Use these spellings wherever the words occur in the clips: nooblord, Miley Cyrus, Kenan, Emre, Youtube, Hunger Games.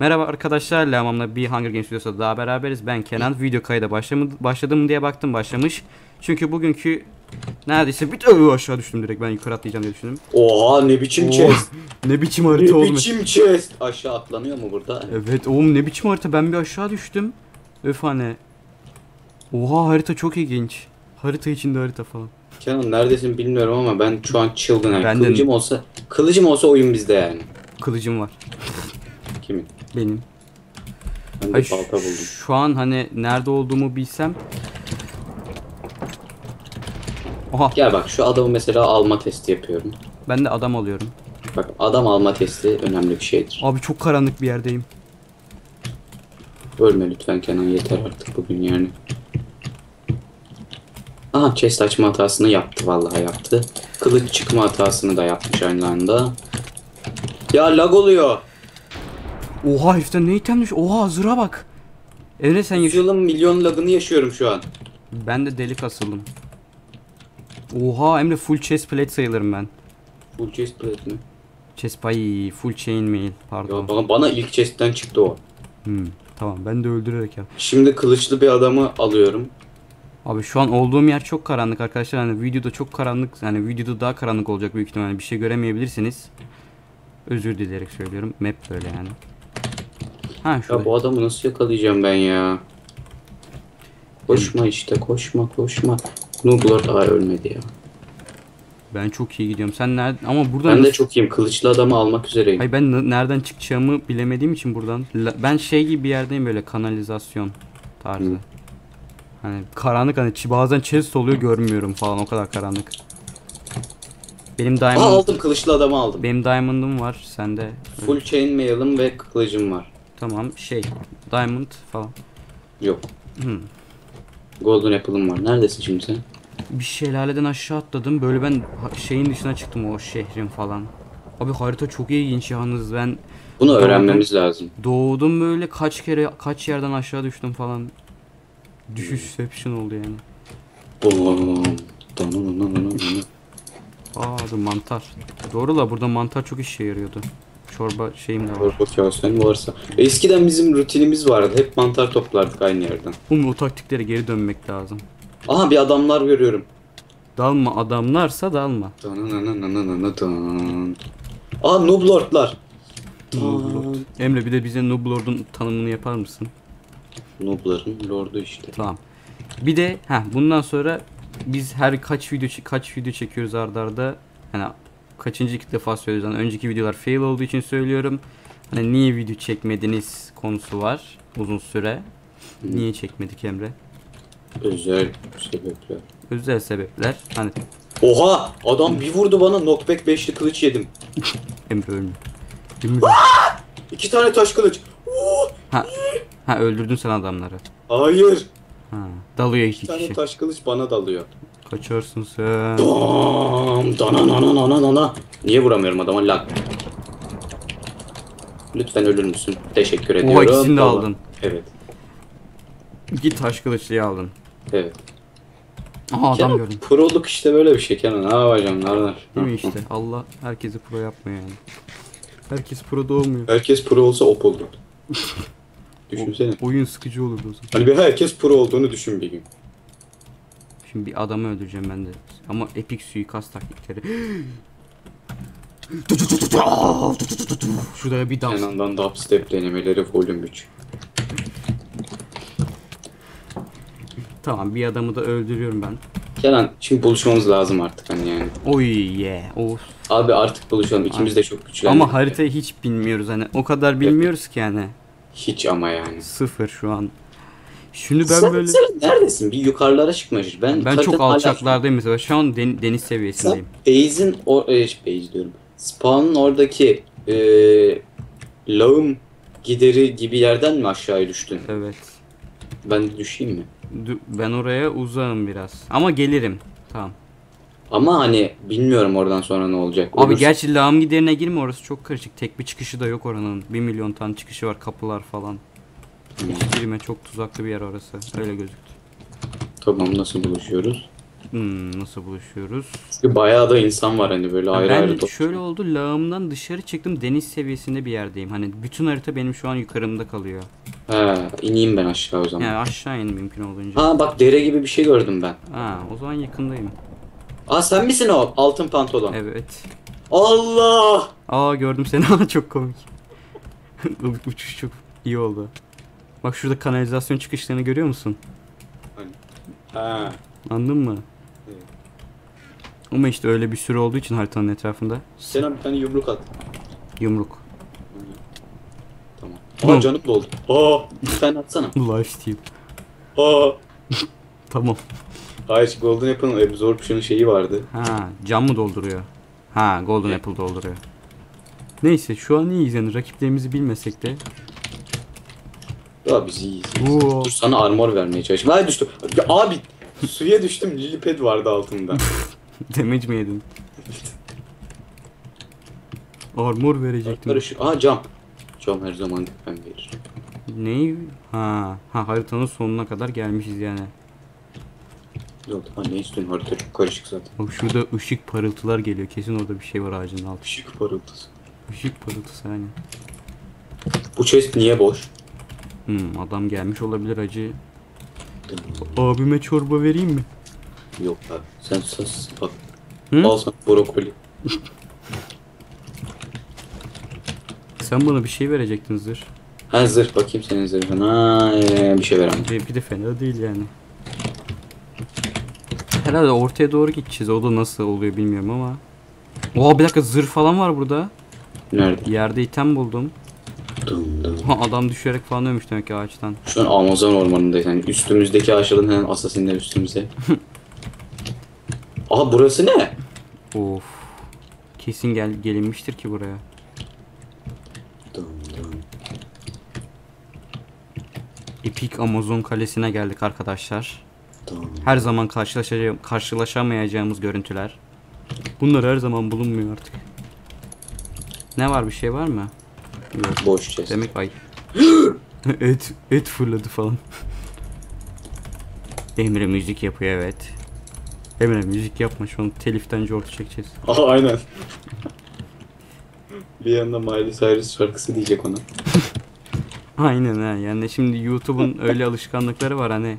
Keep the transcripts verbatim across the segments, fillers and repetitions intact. Merhaba arkadaşlar, Lamam'la bir Hunger Games videosu daha beraberiz. Ben Kenan. Video kayda başladım, başladım diye baktım, başlamış. Çünkü bugünkü neredeyse bir öv aşağı düştüm, direkt ben yukarı atlayacağım diye düşündüm. Oha, ne biçim chest. Ne biçim harita olmuş. Ne biçim chest. Aşağı atlanıyor mu burada? Evet oğlum, ne biçim harita, ben bir aşağı düştüm. Öf hani. Oha, harita çok ilginç. Harita içinde harita falan. Kenan neredesin bilmiyorum ama ben şu an çılgın. Yani. Ben kılıcım de... olsa, kılıcım olsa oyun bizde yani. Kılıcım var. Kimin? Benim. Ben Hayır, şu, şu an hani nerede olduğumu bilsem. Oha. Gel bak, şu adamı mesela alma testi yapıyorum. Ben de adam alıyorum. Bak, adam alma testi önemli bir şeydir. Abi çok karanlık bir yerdeyim. Ölme lütfen Kenan, yeter artık bugün yani. Aha, chest açma hatasını yaptı, vallahi yaptı. Kılıç çıkma hatasını da yapmış aynı anda. Ya lag oluyor. Oha, heriften ne itemmiş? Oha, zıra bak. Emre sen yaşıyorsun. Yılın milyon lagını yaşıyorum şu an. Ben de delik asıldım. Oha Emre, full chest plate sayılırım ben. Full chest plate mi? Chest pay, full chain mail pardon. Ya bana, bana ilk chestten çıktı o. Hmm, tamam, ben de öldürerek yap. Şimdi kılıçlı bir adamı alıyorum. Abi şu an olduğum yer çok karanlık arkadaşlar, hani videoda çok karanlık, yani videoda daha karanlık olacak büyük ihtimalle, bir şey göremeyebilirsiniz. Özür dileyerek söylüyorum, map böyle yani. Ha, ya bu adamı nasıl yakalayacağım ben ya? Koşma işte, koşma koşma. Nooblar daha ölmedi ya. Ben çok iyi gidiyorum. Sen nereden? Ama buradan. Ben de çok iyiyim. Kılıçlı adamı almak üzereyim. Hayır, ben nereden çıkacağımı bilemediğim için buradan. Ben şey gibi bir yerdeyim, böyle kanalizasyon tarzı. Hı. Hani karanlık, hani bazen chest oluyor, görmüyorum falan, o kadar karanlık. Benim diamond. Aa, aldım, kılıçlı adamı aldım. Benim diamond'ım var, sende. Full chain mail'ım ve kılıcım var. Tamam, şey diamond falan. Yok. Hmm. Golden apple'ım var. Neredesin şimdi sen? Bir şelaleden aşağı atladım. Böyle ben şeyin dışına çıktım, o şehrin falan. Abi harita çok ilginç yalnız, ben. Bunu öğrenmemiz doğdum, lazım. Doğdum böyle, kaç kere kaç yerden aşağı düştüm falan. Düşüşception oldu yani. Aa, mantar. Doğru la, burada mantar çok işe yarıyordu. Çorba şeyim de var. Çorba kasenin varsa. Eskiden bizim rutinimiz vardı. Hep mantar toplardık aynı yerden. Oğlum, o taktiklere geri dönmek lazım. Aha, bir adamlar görüyorum. Dalma, adamlarsa dalma. Aa, nooblordlar. Nooblord. Emre, bir de bize nooblord'un tanımını yapar mısın? Noobların lordu işte. Tamam. Bir de ha, bundan sonra biz her kaç video kaç video çekiyoruz arda arda. Hani kaçıncı defa söylüyoruz. Yani önceki videolar fail olduğu için söylüyorum. Hani niye video çekmediniz konusu var uzun süre. Hı. Niye çekmedik Emre? Özel sebepler. Özel sebepler. Hani. Oha, adam bir vurdu bana, knockback beşli kılıç yedim. Emre ölmüyor. İki tane taş kılıç. Ha. Ha, öldürdün sen adamları. Hayır. Ha, dalıyor iki, iki tane kişi. Taş kılıç bana dalıyor. Kaçarsın sen. Dam, danananananana. Niye vuramıyorum adama lan? Lütfen ölür müsün? Teşekkür ediyorum. O ikisini de aldın. Evet. İki taş kılıçlıyı aldın. Evet. Aha, adam gördüm. Pro'luk işte, böyle bir şey Kenan. Ha hocam, narlar. Değil mi işte? Allah herkesi pro yapmıyor yani. Herkes pro da olmuyor. Herkes pro olsa op oldu. Düşünsene. O, oyun sıkıcı olurdu o zaman. Hani bir herkes pro olduğunu düşün bir gün. Şimdi bir adamı öldüreceğim ben de. Ama epik suikast taktikleri. Şuraya bir dans. Kenan'dan dubstep denemeleri volüm üç. Tamam, bir adamı da öldürüyorum ben. Kenan, şimdi buluşmamız lazım artık hani yani. Oy yeah. Of. Abi artık buluşalım, ikimiz de çok güçlendik. Ama haritayı hiç bilmiyoruz hani, o kadar bilmiyoruz ki yani. Hiç ama yani. Sıfır şu an. Şimdi ben sen, böyle... Sen neredesin? Bir yukarılara çıkmışız. Ben, ben çok alçaklardayım mesela. Şu an den, deniz seviyesindeyim. Sen base'in... Base diyorum. Spawn'ın oradaki... E, lağım gideri gibi yerden mi aşağıya düştün? Evet. Ben düşeyim mi? Ben oraya uzağım biraz. Ama gelirim. Tamam. Ama hani bilmiyorum oradan sonra ne olacak. Abi orası... gerçi lağım giderine girme, orası çok karışık. Tek bir çıkışı da yok oranın. Bir milyon tane çıkışı var, kapılar falan. Girme, çok tuzaklı bir yer orası. Öyle gözüktü. Tamam, nasıl buluşuyoruz? Hmm, nasıl buluşuyoruz? Bayağı da insan var hani böyle ayrı ben ayrı toplu. Şöyle oldu, lağımdan dışarı çıktım, deniz seviyesinde bir yerdeyim. Hani bütün harita benim şu an yukarımda kalıyor. He, ineyim ben aşağı o zaman. Yani aşağı in mümkün olunca. Ha bak, dere gibi bir şey gördüm ben. Ha, o zaman yakındayım. Aa, sen misin o altın pantolon? Evet. Allah! Aa, gördüm seni. Çok komik. Uçuş çok iyi oldu. Bak şurada kanalizasyon çıkışlarını görüyor musun? Ha. Anladın mı? Evet. Ama işte öyle bir sürü olduğu için haritanın etrafında. Sen bir tane yumruk at. Yumruk. Tamam. Aa, oh, canım doldu. Aa, bir tane atsana. Lifesteal. Aa. Tamam. Hayır, Golden Apple'ın absorption şeyi vardı. Ha, cam mı dolduruyor? Ha, Golden evet. Apple dolduruyor. Neyse, şu an iyiyiz yani, rakiplerimizi bilmesek de. Ya biz iyiyiz. Oo. Dur, sana armor vermeye çalışayım. Hayır, düştüm. Ya, abi suya düştüm, liliped vardı altında. Damage mi yedin? Armor verecektim. Aha, cam. Cam her zaman ben verir. Neyi? Ha, ha, haritanın sonuna kadar gelmişiz yani. Yok, ne istiyorsun, harita çok karışık zaten. Bak şurada ışık parıltılar geliyor, kesin orada bir şey var ağacın altında. Işık parıltısı. Işık parıltısı hani. Bu chest niye boş? Hmm, adam gelmiş olabilir acı. Abime çorba vereyim mi? Yok abi, sen sus bak. Hı? Al sana brokoli. Sen bana bir şey verecektin, zırh. Ha, zırh, bakayım senin zırhına. Ee, bir şey veremem. Benimki de fena değil yani. Herhalde ortaya doğru gideceğiz, o da nasıl oluyor bilmiyorum ama. Oha, bir dakika, zırh falan var burada. Nerede? Yerde item buldum. Dım dım. Ha, adam düşerek falan ölmüş demek ki ağaçtan. Şu an Amazon ormanındayız yani, üstümüzdeki ağaçların hemen asasinler üstümüze. Aha, burası ne? Of, kesin gel gelinmiştir ki buraya. Dım dım. Epik Amazon kalesine geldik arkadaşlar. Dım. Her zaman karşılaşamayacağımız görüntüler. Bunlar her zaman bulunmuyor artık. Ne var, bir şey var mı? Yok. Boş chest. Demek ay. et et fırladı falan. Emre müzik yapıyor, evet. Emre müzik yapma, şu an teliften cortu çekeceğiz. Aha, aynen. Bir yandan Miley Cyrus şarkısı diyecek ona. Aynen he, yani şimdi YouTube'un öyle alışkanlıkları var hani.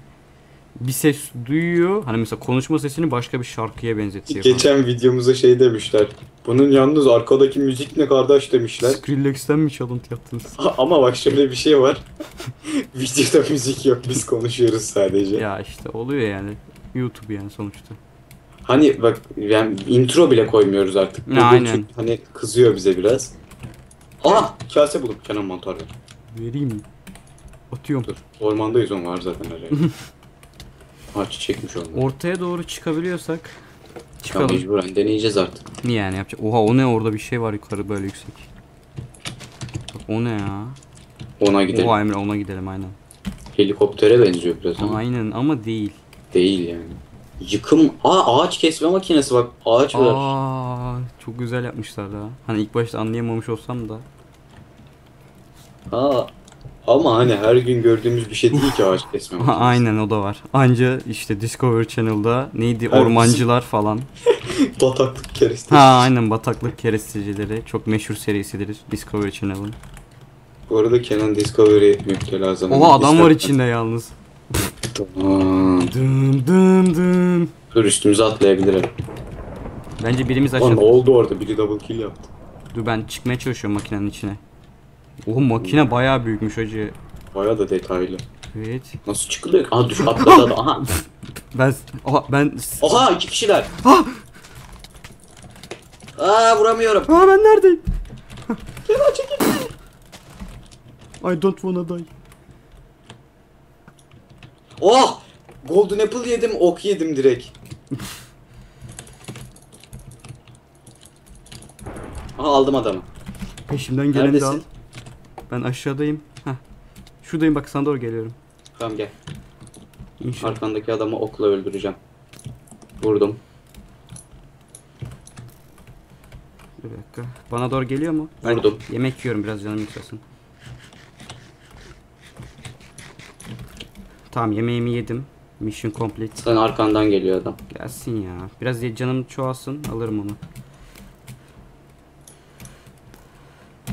Bir ses duyuyor hani, mesela konuşma sesini başka bir şarkıya benzetiyor. Geçen falan videomuza şey demişler. Bunun yalnız arkadaki müzik ne kardeş demişler. Skrillex'ten mi çalıntı yaptınız? Ama bak şöyle bir şey var. Videoda müzik yok, biz konuşuyoruz sadece. Ya işte oluyor yani. YouTube yani sonuçta. Hani bak yani intro bile koymuyoruz artık. Aynen. Hani kızıyor bize biraz. Aa, kase buldum. Kenan mantar ver. Vereyim mi? Atıyorum. Dur, ormandayız, on var zaten herhalde. Parça çekmiş oldu. Ortaya doğru çıkabiliyorsak çıkalım. Ya mecburen deneyeceğiz artık. Niye yani yapacak? Oha, o ne, orada bir şey var yukarı böyle yüksek. Bak, o ne ya? Ona gidelim. Oha Emre, ona gidelim aynen. Helikoptere benziyor biraz ama. Aynen ama değil. Değil yani. Yıkım, aa, ağaç kesme makinesi bak, ağaç var. Aa, çok güzel yapmışlar da. Hani ilk başta anlayamamış olsam da. Aa. Ama hani her gün gördüğümüz bir şey değil ki ağaç kesme. Aynen, o da var. Anca işte Discovery Channel'da neydi, her ormancılar bizim falan. Bataklık kerestecileri. Ha aynen, bataklık kerestecileri. Çok meşhur serisidir Discovery Channel'ın. Bu arada Kenan Discovery müptela zamanında. Oha, adam var içinde yalnız. Tamam. Dın dın dın. Dur, üstümüze atlayabilirim. Bence birimiz aşağıda. Ne oldu orada, biri double kill yaptı. Dur, ben çıkmaya çalışıyorum makinenin içine. Oğlum makine bayağı büyükmüş hacı. Bayağı da detaylı. Evet. Nasıl çıkılıyor? Aha, düş atladı. Aha. Ben aha ben Oha, iki kişiler. Ah! Aa, vuramıyorum. Aa, ben neredeyim? Kenan çekil. I don't wanna die. Oh! Golden Apple yedim, ok yedim direkt. Aha, aldım adamı. Peşimden geleni de al. Ben aşağıdayım. Heh. Şuradayım bak, sana doğru geliyorum. Tamam, gel. İnşallah. Arkandaki adamı okla öldüreceğim. Vurdum. Bir dakika. Bana doğru geliyor mu? Vurdum. Ben yemek yiyorum, biraz canım yükselsin. Tamam, yemeğimi yedim. Mission complete. Sen arkandan geliyor adam. Gelsin ya. Biraz canım çoğalsın, alırım onu.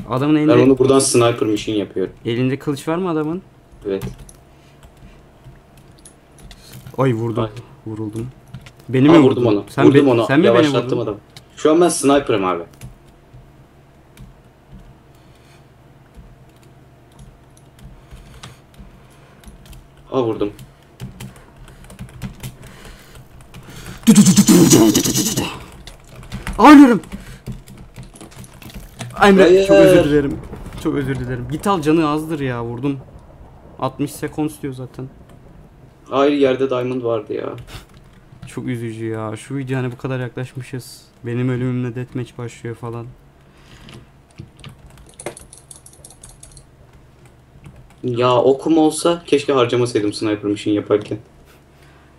Adamın elinde... Ben onu buradan sniper mission yapıyorum. Elinde kılıç var mı adamın? Evet. Ay vurdum. Ay. Vuruldum. Beni mi vurdum onu? Sen vurdum onu. Sen mi beni vurdun? Adam. Şu an ben sniper'ım abi. Aa vurdum. Ağlıyorum. Emre çok özür dilerim. Çok özür dilerim. Git al, canı azdır ya, vurdum. altmış sekund diyor zaten. Hayır, yerde diamond vardı ya. Çok üzücü ya. Şu video hani bu kadar yaklaşmışız. Benim ölümümle deathmatch başlıyor falan. Ya okum olsa keşke harcamasaydım sniper mission yaparken.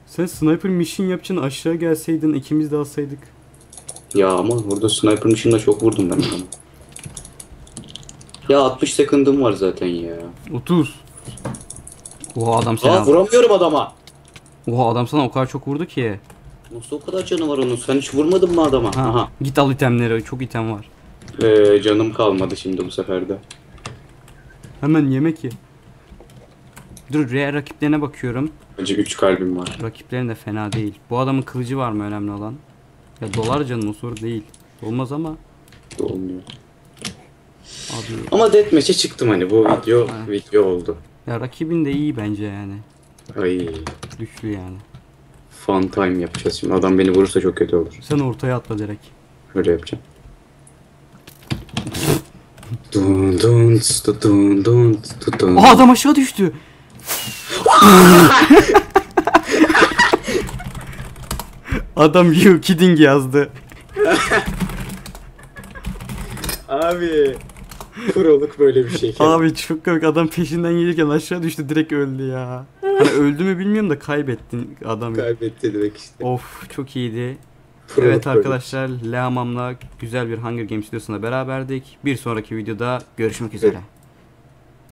Sen sniper mission yapacaksın, aşağı gelseydin ikimiz de alsaydık. Ya ama burada sniper mission'da çok vurdum ben. Ya altmış second'ım var zaten ya. otuz. Oha adam sana. Aa, vuramıyorum adama. Oha adam sana o kadar çok vurdu ki. Nasıl o kadar canı var onun? Sen hiç vurmadın mı adama? Ha. Aha. Git al itemleri, çok item var. Ee, canım kalmadı şimdi bu sefer de. Hemen yemek ye. Dur, R rakiplerine bakıyorum. Önce üç kalbim var. Rakiplerin de fena değil. Bu adamın kılıcı var mı önemli olan? Ya dolar canım, o soru değil. Olmaz ama. Olmuyor. Abi. Ama deathmatch'e çıktım hani, bu video ha. video oldu. Ya rakibin de iyi bence yani. Ay. Güçlü yani. Fun time yapacağız şimdi. Adam beni vurursa çok kötü olur. Sen ortaya atla direkt. Öyle yapacağım. Dun dun dun dun dun. Aa, adam aşağı düştü. Adam you kidding yazdı. Abi kuruluk böyle bir şey. Abi çok komik, adam peşinden gelirken aşağı düştü, direkt öldü ya. Hani öldü mü bilmiyorum da kaybettin adamı. Kaybetti direkt işte. Of çok iyiydi. Kuruluk evet arkadaşlar, Lehamam'la güzel bir Hunger Games videosunda beraberdik. Bir sonraki videoda görüşmek üzere. Evet.